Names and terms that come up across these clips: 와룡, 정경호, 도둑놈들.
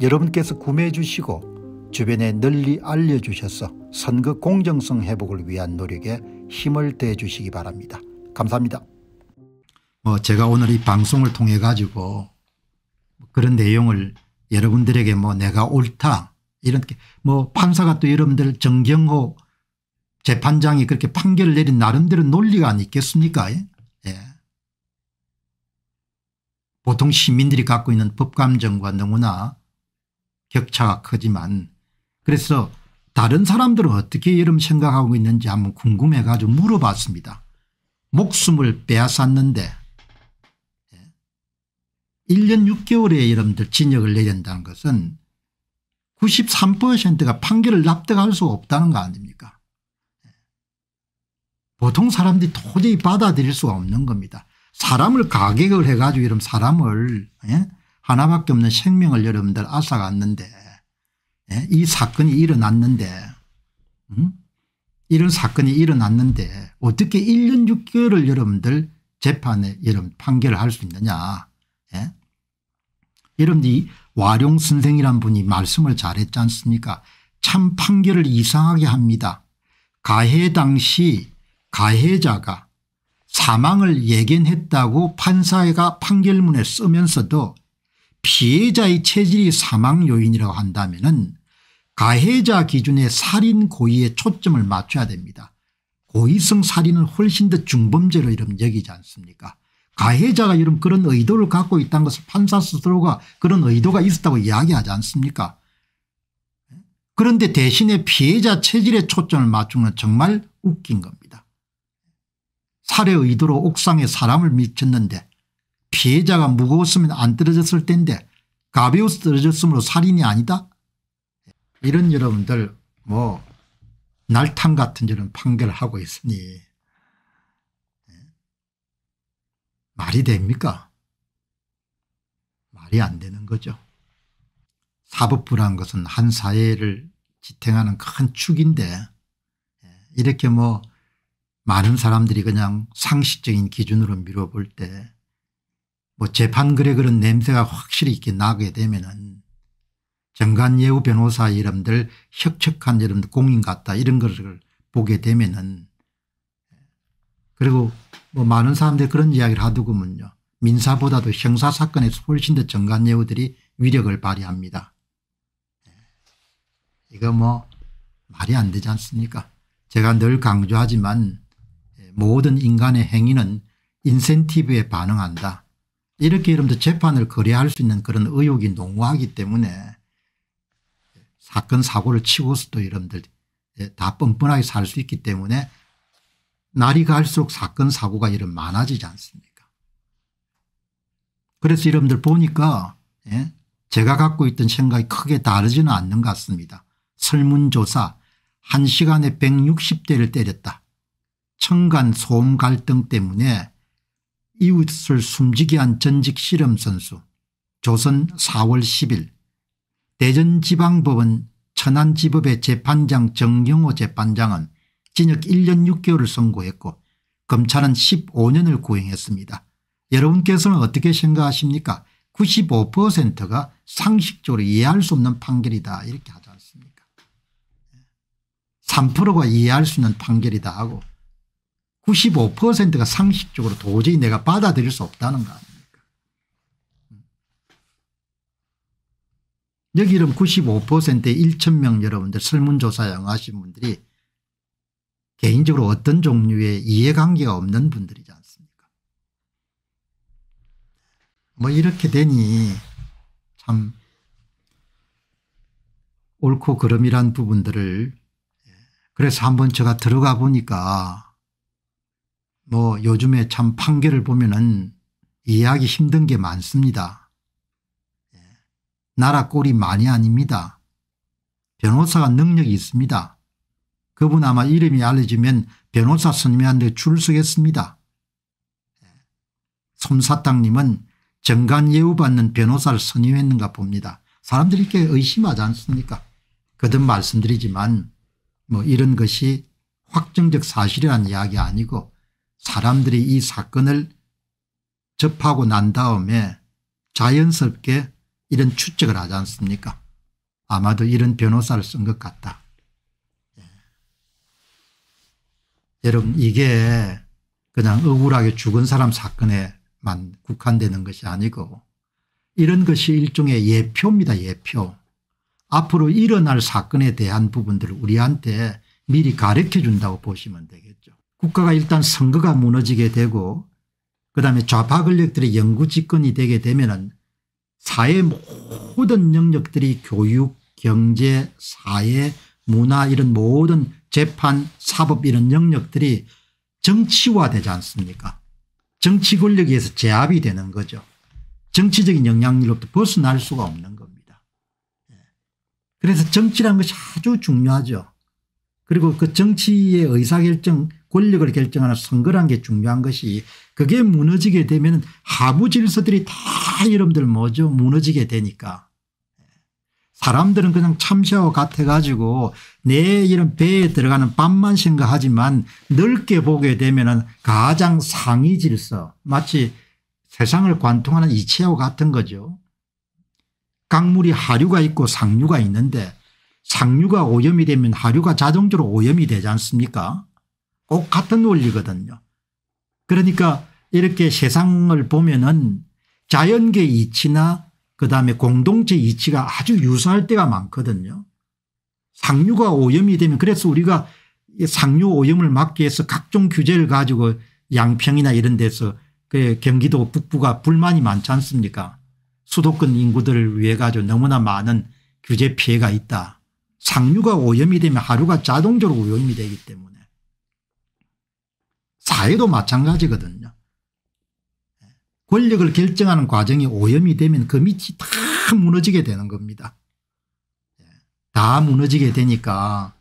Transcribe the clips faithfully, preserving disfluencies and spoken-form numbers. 여러분께서 구매해 주시고 주변에 널리 알려주셔서 선거 공정성 회복을 위한 노력에 힘을 더해 주시기 바랍니다. 감사합니다. 뭐 제가 오늘 이 방송을 통해 가지고 그런 내용을 여러분들에게 뭐 내가 옳다 이런 뭐 판사가 또 여러분들 정경호 재판장이 그렇게 판결을 내린 나름대로 논리가 아니 있겠습니까? 예. 보통 시민들이 갖고 있는 법감정과 너무나 격차가 크지만, 그래서 다른 사람들은 어떻게 여러분 생각하고 있는지 한번 궁금해 가지고 물어봤습니다. 목숨을 빼앗았는데 일 년 육 개월에 여러분들 징역을 내야 된다는 것은 구십삼 퍼센트가 판결을 납득할 수 없다는 거 아닙니까? 보통 사람들이 도저히 받아들일 수가 없는 겁니다. 사람을 가격을 해가지고 이런 사람을, 예? 하나밖에 없는 생명을 여러분들 앗아갔는데, 예? 이 사건이 일어났는데, 음? 이런 사건이 일어났는데 어떻게 일 년 육 개월을 여러분들 재판에 여러분 판결을 할 수 있느냐. 예? 여러분들이 와룡 선생이란 분이 말씀을 잘했지 않습니까? 참 판결을 이상하게 합니다. 가해 당시 가해자가 사망을 예견했다고 판사가 판결문에 쓰면서도 피해자의 체질이 사망 요인이라고 한다면은 가해자 기준의 살인 고의에 초점을 맞춰야 됩니다. 고의성 살인은 훨씬 더 중범죄로 이러면 여기지 않습니까? 가해자가 이런 그런 의도를 갖고 있다는 것을 판사 스스로가 그런 의도가 있었다고 이야기하지 않습니까? 그런데 대신에 피해자 체질에 초점을 맞추는 건 정말 웃긴 겁니다. 살해 의도로 옥상에 사람을 밀쳤는데 피해자가 무거웠으면 안 떨어졌을 텐데 가벼워서 떨어졌으므로 살인이 아니다? 이런 여러분들 뭐 날탕 같은 이런 판결을 하고 있으니 말이 됩니까? 말이 안 되는 거죠. 사법부란 것은 한 사회를 지탱하는 큰 축인데 이렇게 뭐 많은 사람들이 그냥 상식적인 기준으로 미뤄볼 때 뭐 재판글에 그런 냄새가 확실히 있게 나게 되면은 정관예우 변호사 이름들 혁혁한 이름 공인 같다 이런 것을 보게 되면은, 그리고 뭐 많은 사람들이 그런 이야기를 하더군요. 민사보다도 형사사건에서 훨씬 더 정관예우들이 위력을 발휘합니다. 이거 뭐 말이 안 되지 않습니까? 제가 늘 강조하지만 모든 인간의 행위는 인센티브에 반응한다. 이렇게 여러분들 재판을 거래할 수 있는 그런 의욕이 농후하기 때문에 사건 사고를 치고서도 여러분들 다 뻔뻔하게 살 수 있기 때문에 날이 갈수록 사건 사고가 이런 많아지지 않습니까? 그래서 여러분들 보니까 제가 갖고 있던 생각이 크게 다르지는 않는 것 같습니다. 설문조사 한 시간에 백육십 대를 때렸다. 청간 소음 갈등 때문에 이웃을 숨지게 한 전직 씨름선수. 조선 사월 십일 대전지방법원 천안지법의 재판장 정경호 재판장은 징역 일 년 육 개월을 선고했고 검찰은 십오 년을 구형했습니다. 여러분께서는 어떻게 생각하십니까? 구십오 퍼센트가 상식적으로 이해할 수 없는 판결이다 이렇게 하지 않습니까? 삼 퍼센트가 이해할 수 있는 판결이다 하고 구십오 퍼센트가 상식적으로 도저히 내가 받아들일 수 없다는 거 아닙니까? 여기 이런 구십오 퍼센트의 천 명 여러분들 설문조사에 응하신 분들이 개인적으로 어떤 종류의 이해관계가 없는 분들이지 않습니까? 뭐 이렇게 되니 참 옳고 그름이란 부분들을, 그래서 한번 제가 들어가 보니까 뭐 요즘에 참 판결을 보면은 이해하기 힘든 게 많습니다. 나라 꼴이 많이 아닙니다. 변호사가 능력이 있습니다. 그분 아마 이름이 알려지면 변호사 스님한테 출석했습니다. 솜사탕님은 정관 예우받는 변호사를 선임했는가 봅니다. 사람들이 이렇게 의심하지 않습니까? 거듭 말씀드리지만 뭐 이런 것이 확정적 사실이라는 이야기 아니고 사람들이 이 사건을 접하고 난 다음에 자연스럽게 이런 추측을 하지 않습니까? 아마도 이런 변호사를 쓴 것 같다. 예. 여러분 이게 그냥 억울하게 죽은 사람 사건에만 국한되는 것이 아니고 이런 것이 일종의 예표입니다. 예표. 앞으로 일어날 사건에 대한 부분들을 우리한테 미리 가르쳐 준다고 보시면 되겠죠. 국가가 일단 선거가 무너지게 되고 그다음에 좌파 권력들의 영구 집권이 되게 되면은 사회 모든 영역들이 교육, 경제, 사회, 문화 이런 모든 재판, 사법 이런 영역들이 정치화되지 않습니까? 정치 권력에 의해서 제압이 되는 거죠. 정치적인 영향력으로부터 벗어날 수가 없는 겁니다. 그래서 정치라는 것이 아주 중요하죠. 그리고 그 정치의 의사결정, 권력을 결정하는 선거라는 게 중요한 것이 그게 무너지게 되면 하부 질서들이 다 여러분들 뭐죠? 무너지게 되니까. 사람들은 그냥 참새와 같아가지고 내 이런 배에 들어가는 밥만 생각하지만 넓게 보게 되면 가장 상위 질서 마치 세상을 관통하는 이치와 같은 거죠. 강물이 하류가 있고 상류가 있는데 상류가 오염이 되면 하류가 자동적으로 오염이 되지 않습니까? 꼭 같은 원리거든요. 그러니까 이렇게 세상을 보면은 자연계 이치나 그다음에 공동체 이치가 아주 유사할 때가 많거든요. 상류가 오염이 되면 그래서 우리가 상류 오염을 막기 위해서 각종 규제를 가지고 양평이나 이런 데서 그 경기도 북부가 불만이 많지 않습니까? 수도권 인구들을 위해 가지고 너무나 많은 규제 피해가 있다. 상류가 오염이 되면 하루가 자동적으로 오염이 되기 때문에. 사회도 마찬가지거든요. 권력을 결정하는 과정이 오염이 되면 그 밑이 다 무너지게 되는 겁니다. 다 무너지게 되니까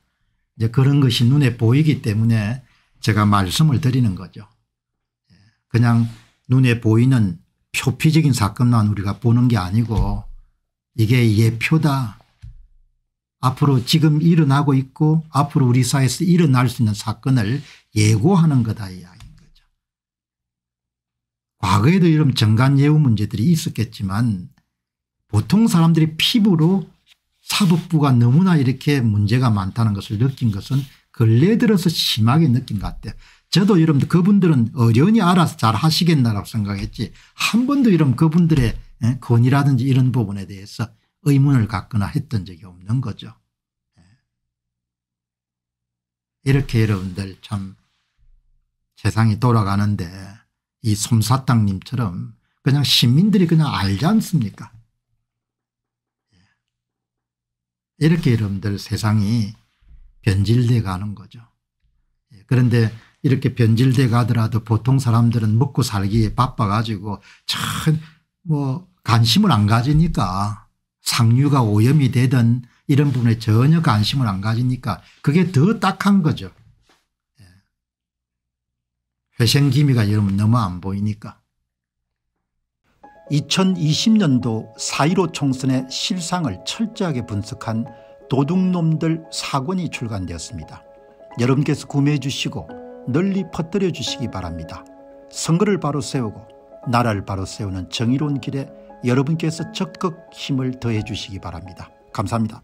이제 그런 것이 눈에 보이기 때문에 제가 말씀을 드리는 거죠. 그냥 눈에 보이는 표피적인 사건만 우리가 보는 게 아니고 이게 예표다. 앞으로 지금 일어나고 있고 앞으로 우리 사회에서 일어날 수 있는 사건을 예고하는 거다 이야기인 거죠. 과거에도 이런 정관예우 문제들이 있었겠지만 보통 사람들이 피부로 사법부가 너무나 이렇게 문제가 많다는 것을 느낀 것은 근래 들어서 심하게 느낀 것 같아요. 저도 여러분들 그분들은 어련히 알아서 잘 하시겠나라고 생각했지 한 번도 이런 그분들의 권위라든지 이런 부분에 대해서 의문을 갖거나 했던 적이 없는 거죠. 이렇게 여러분들 참 세상이 돌아가는데 이 솜사탕님처럼 그냥 시민들이 그냥 알지 않습니까? 이렇게 여러분들 세상이 변질돼 가는 거죠. 그런데 이렇게 변질돼 가더라도 보통 사람들은 먹고 살기에 바빠가지고 참 뭐 관심을 안 가지니까 상류가 오염이 되든 이런 부분에 전혀 관심을 안 가지니까 그게 더 딱한 거죠. 회생기미가 여러분 너무 안 보이니까. 이천이십 년도 사 일오 총선의 실상을 철저하게 분석한 도둑놈들 사 권이 출간되었습니다. 여러분께서 구매해 주시고 널리 퍼뜨려 주시기 바랍니다. 선거를 바로 세우고 나라를 바로 세우는 정의로운 길에 여러분께서 적극 힘을 더해 주시기 바랍니다. 감사합니다.